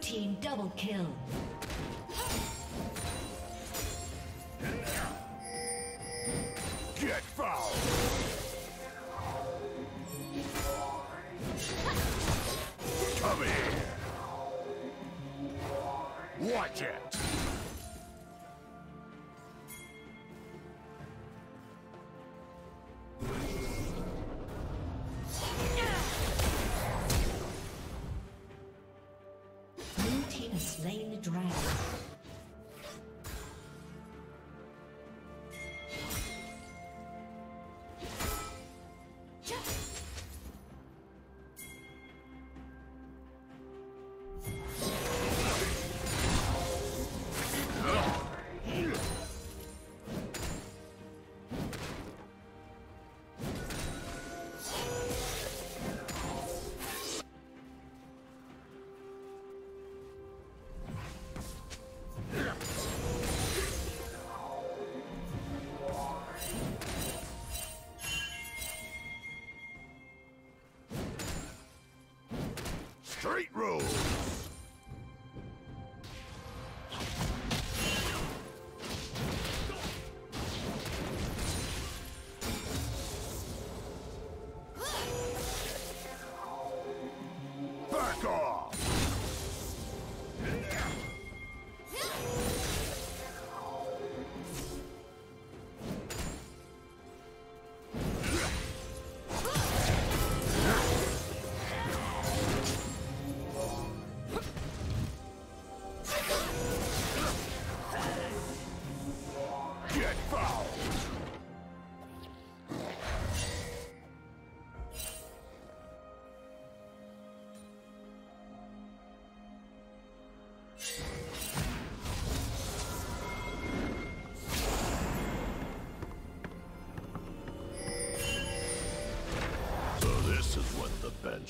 Team double kill. Get fouled. Come here. Watch it. Straight road. Back off.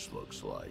this looks like.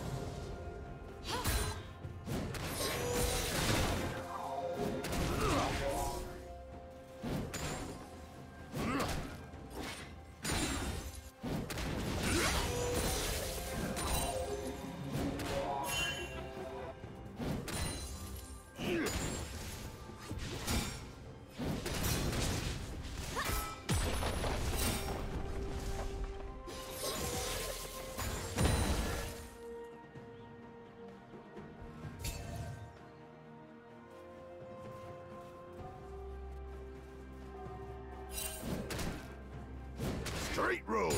Straight road.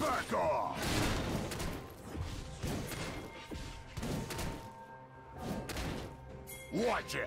Back off. Watch it.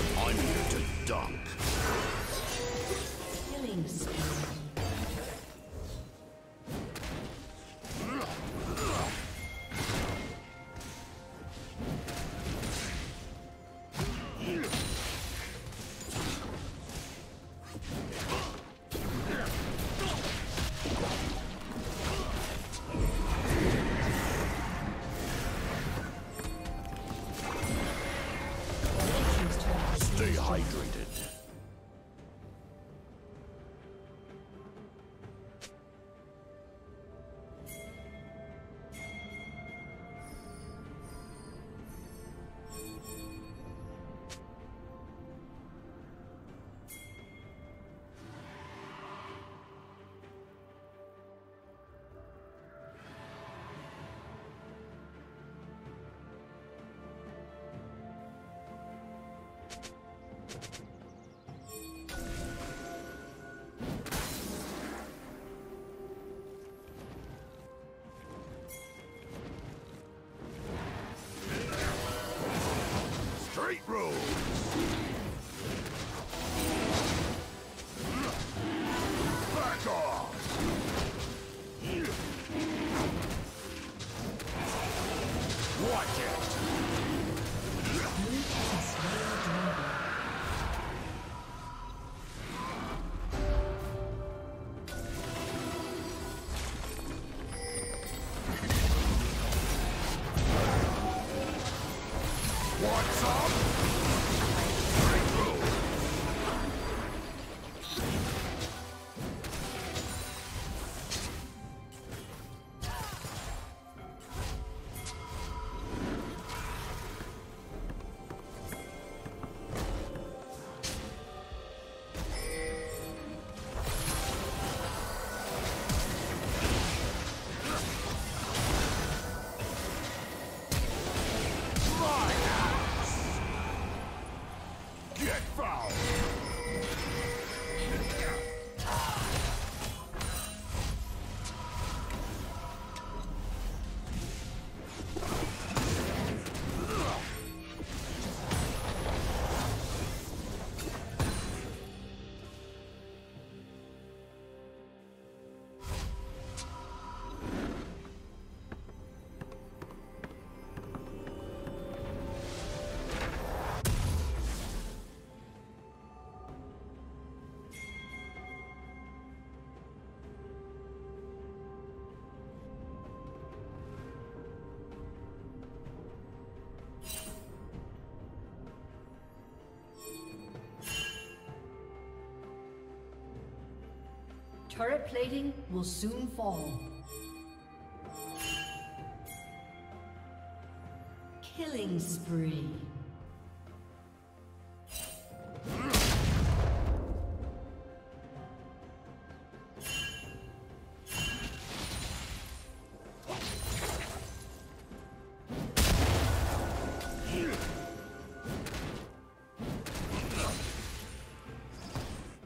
I'm here to dunk. Killing spree. Stay hydrated. Straight road. Back off. Watch it. What's up? Turret plating will soon fall. Killing spree.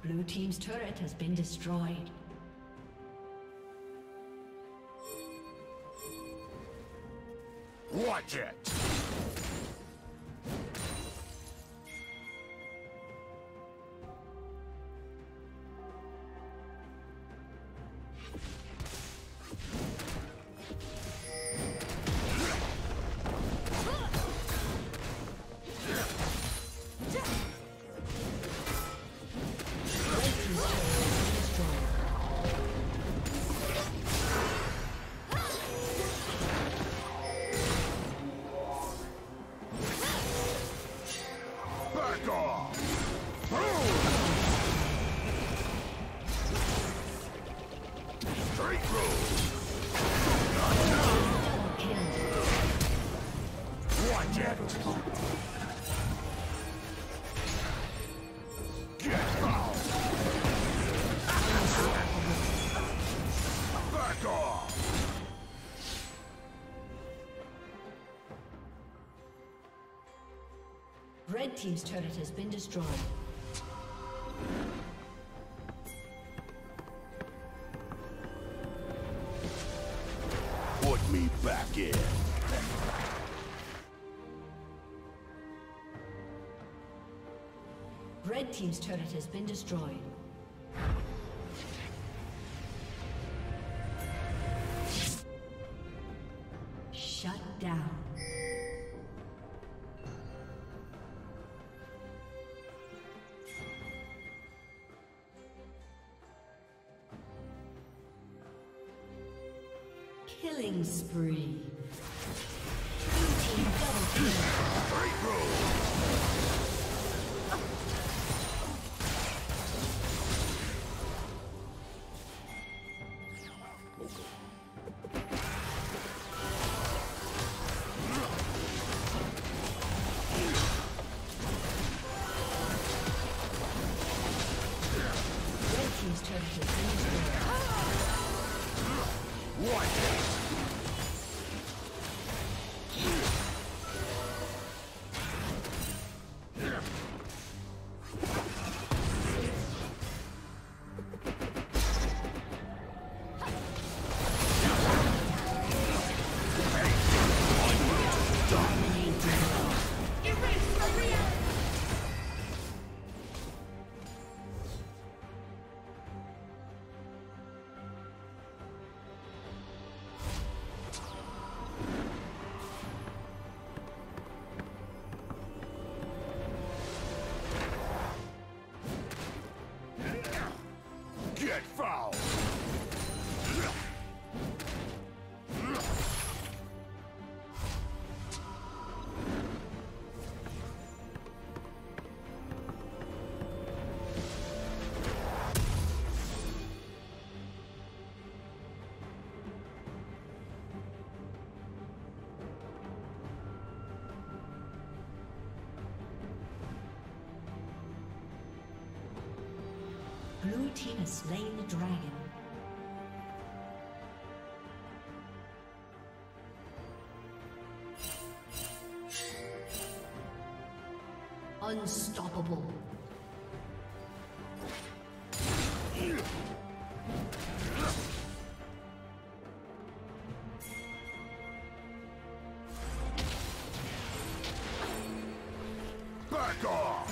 Blue team's turret has been destroyed. Watch it! Red team's turret has been destroyed. Put me back in. Red team's turret has been destroyed. Shut down. Killing spree. Team double kill. Red team's turret has been destroyed. What? Blue team has slain the dragon. Unstoppable. Back off!